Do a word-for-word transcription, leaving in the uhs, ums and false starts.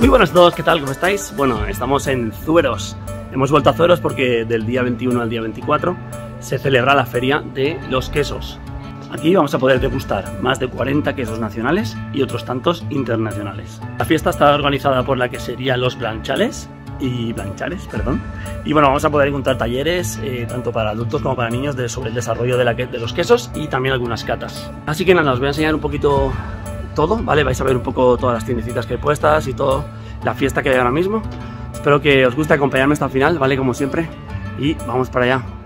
Muy buenas a todos, ¿qué tal? ¿Cómo estáis? Bueno, estamos en Zuheros. Hemos vuelto a Zuheros porque del día veintiuno al día veinticuatro se celebra la Feria de los Quesos. Aquí vamos a poder degustar más de cuarenta quesos nacionales y otros tantos internacionales. La fiesta está organizada por la quesería Los Blanchales y Blanchales, perdón. Y bueno, vamos a poder encontrar talleres eh, tanto para adultos como para niños de, sobre el desarrollo de, la, de los quesos y también algunas catas. Así que nada, os voy a enseñar un poquito todo, ¿vale? Vais a ver un poco todas las tiendecitas que hay puestas y todo, la fiesta que hay ahora mismo. Espero que os guste acompañarme hasta el final, ¿vale? Como siempre, y vamos para allá.